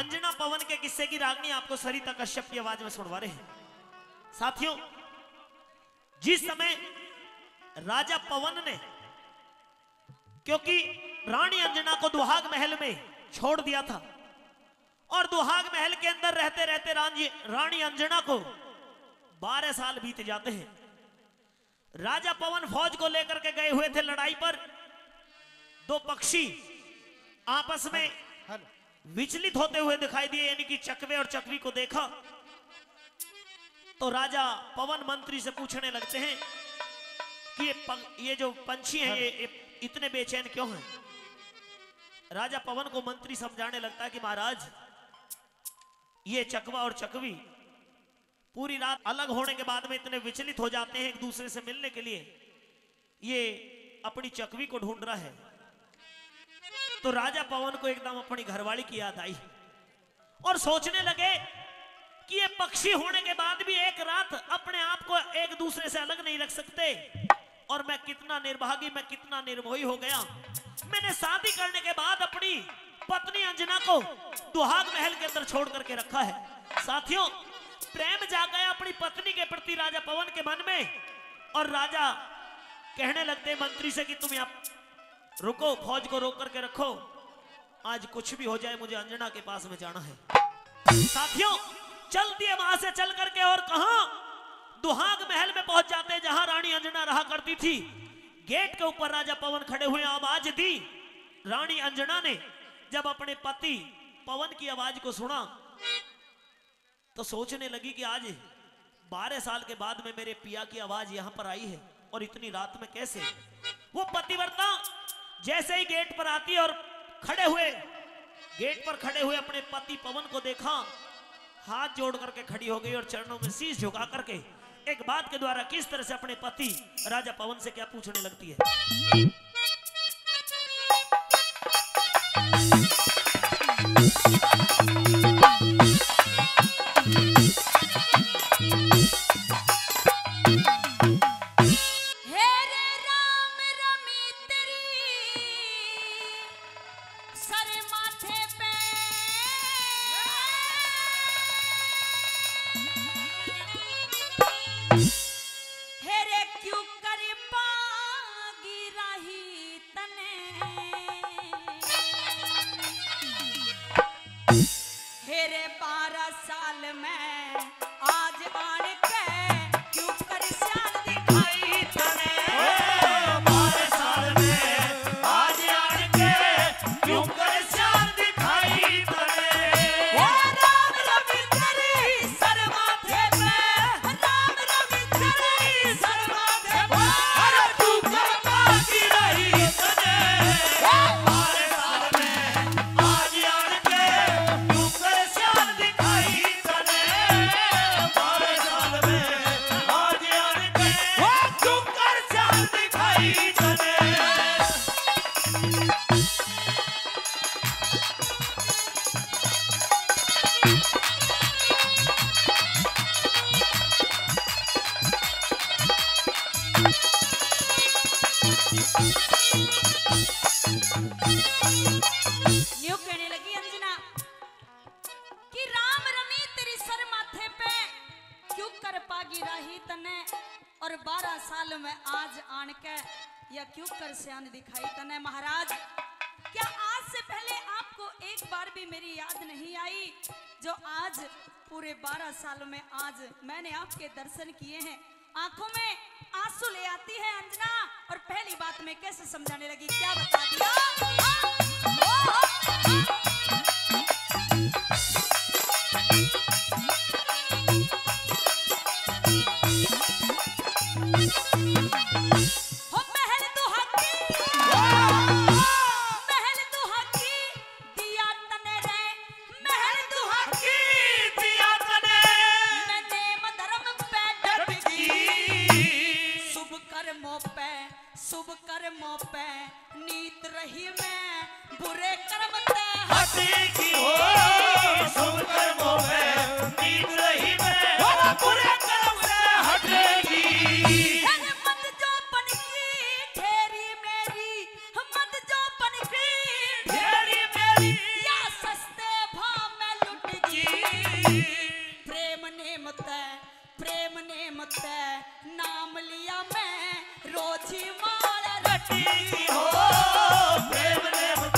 अंजना पवन के किस्से की रागनी आपको सरिता कश्यप की आवाज में सुनवा रहे हैं। साथियों, जिस समय राजा पवन ने, क्योंकि रानी अंजना को दुहाग महल में छोड़ दिया था और दुहाग महल के अंदर रहते रहते रानी अंजना को 12 साल बीत जाते हैं। राजा पवन फौज को लेकर के गए हुए थे लड़ाई पर। दो पक्षी आपस में विचलित होते हुए दिखाई दिए, यानी कि चकवे और चकवी को देखा तो राजा पवन मंत्री से पूछने लगते हैं कि ये जो पंछी हैं ये इतने बेचैन क्यों हैं। राजा पवन को मंत्री समझाने लगता है कि महाराज, ये चकवा और चकवी पूरी रात अलग होने के बाद में इतने विचलित हो जाते हैं एक दूसरे से मिलने के लिए, ये अपनी चकवी को ढूंढ रहा है। तो राजा पवन को एकदम अपनी घरवाली की याद आई और सोचने लगे कि ये पक्षी होने के बाद भी एक रात अपने आप को एक दूसरे से अलग नहीं रख सकते, और मैं कितना निर्भागी, मैं कितना निर्मोही हो गया। मैंने शादी करने के बाद अपनी पत्नी अंजना को दुहाग महल के अंदर छोड़ करके रखा है। साथियों, प्रेम जाग गया अपनी पत्नी के प्रति राजा पवन के मन में, और राजा कहने लगते मंत्री से कि तुम यहाँ रुको, फौज को रोक करके रखो, आज कुछ भी हो जाए मुझे अंजना के पास में जाना है। साथियों, चलती है वहां से चल करके और कहां दुहाग महल में पहुंच जाते हैं जहां रानी अंजना रहा करती थी। गेट के ऊपर राजा पवन खड़े हुए, आवाज दी। रानी अंजना ने जब अपने पति पवन की आवाज को सुना तो सोचने लगी कि आज 12 साल के बाद में मेरे पिया की आवाज यहां पर आई है, और इतनी रात में कैसे। वो पतिव्रता जैसे ही गेट पर आती और गेट पर खड़े हुए अपने पति पवन को देखा, हाथ जोड़ करके खड़ी हो गई और चरणों में शीश झुका करके एक बात के द्वारा किस तरह से अपने पति राजा पवन से क्या पूछने लगती है। हे रे राम रमी तेरी सर माथे पे दर्शन किए हैं, आंखों में आंसू ले आती है अंजना। और पहली बात मैं कैसे समझाने लगी, क्या बता दिया। प्रेम ने मत नाम लिया मैं रोजी माला रटी हो प्रेम ने मत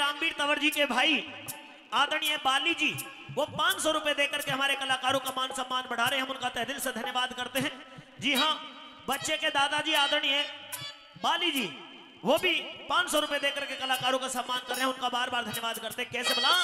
रामबीर तंवर जी के भाई आदरणीय बाली जी वो 500 रुपए देकर के हमारे कलाकारों का मान सम्मान बढ़ा रहे हैं, हम उनका तहे दिल से धन्यवाद करते हैं। जी हाँ, बच्चे के दादाजी आदरणीय बाली जी वो भी 500 रुपए देकर के कलाकारों का सम्मान कर रहे हैं, उनका बार बार धन्यवाद करते हैं। कैसे बोला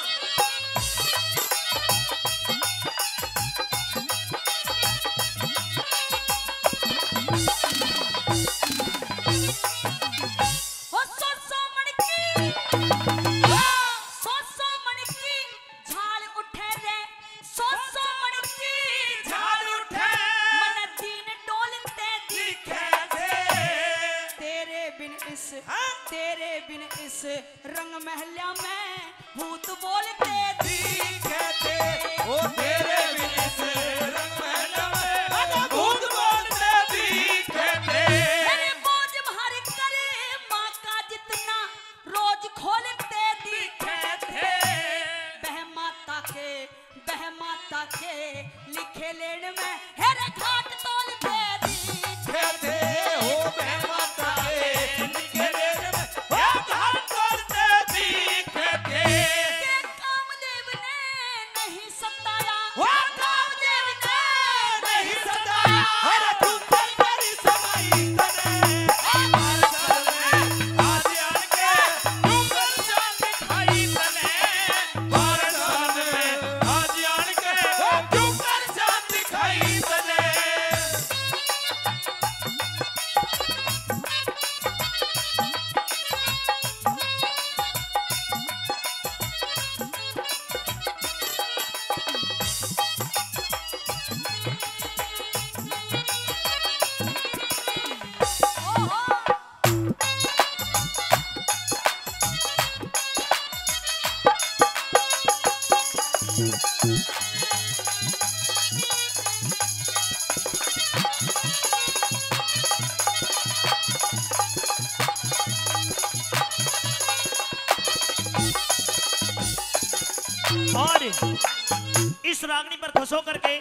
और इस रागनी पर खुश होकर के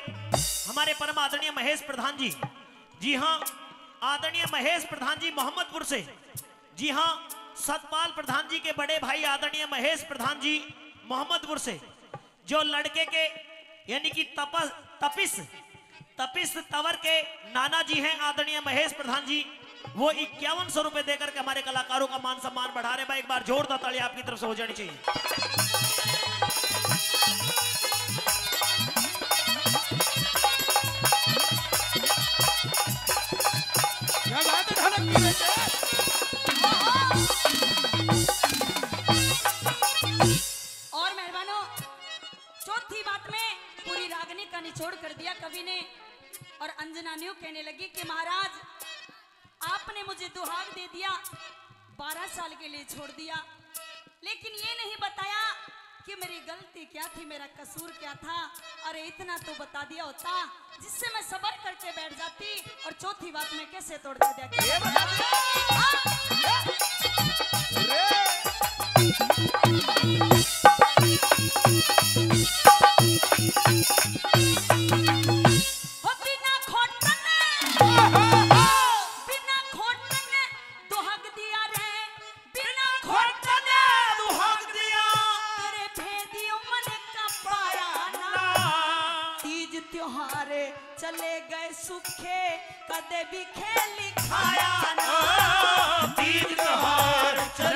हमारे परम आदरणीय महेश प्रधान जी, जी हाँ आदरणीय महेश प्रधान जी मोहम्मदपुर से, जी हाँ सतपाल प्रधान जी के बड़े भाई आदरणीय महेश प्रधान जी मोहम्मदपुर से, जो लड़के के यानी कि तपिस तंवर के नाना जी हैं आदरणीय महेश प्रधान जी, वो 5100 रुपए देकर के हमारे कलाकारों का मान सम्मान बढ़ा रहे भाई। एक बार जोरदार ताली आपकी तरफ से हो जानी चाहिए। क्या बात है, धड़क की बेटे। और मेहरबानों, चौथी बात में पूरी रागनी का निचोड़ कर दिया कवि ने, और अंजनानियों कहने लगी कि महाराज आपने मुझे दुहाग दे दिया, 12 साल के लिए छोड़ दिया, लेकिन ये नहीं बताया कि मेरी गलती क्या थी, मेरा कसूर क्या था। अरे इतना तो बता दिया होता जिससे मैं सबर करके बैठ जाती, और चौथी बात में कैसे तोड़ दिया कदे भी खेली खाया ना। तीज त्योहार